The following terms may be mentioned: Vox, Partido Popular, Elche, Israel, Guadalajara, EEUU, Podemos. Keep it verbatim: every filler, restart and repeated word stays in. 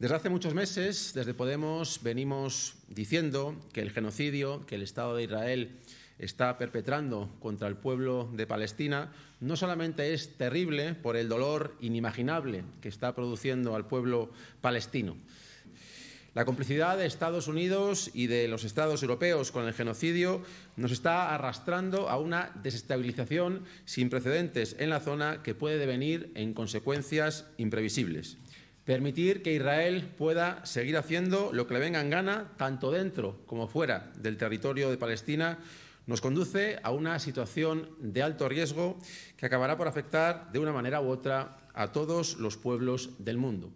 Desde hace muchos meses, desde Podemos, venimos diciendo que el genocidio que el Estado de Israel está perpetrando contra el pueblo de Palestina no solamente es terrible por el dolor inimaginable que está produciendo al pueblo palestino. La complicidad de Estados Unidos y de los Estados europeos con el genocidio nos está arrastrando a una desestabilización sin precedentes en la zona que puede devenir en consecuencias imprevisibles. Permitir que Israel pueda seguir haciendo lo que le venga en gana, tanto dentro como fuera del territorio de Palestina, nos conduce a una situación de alto riesgo que acabará por afectar de una manera u otra a todos los pueblos del mundo.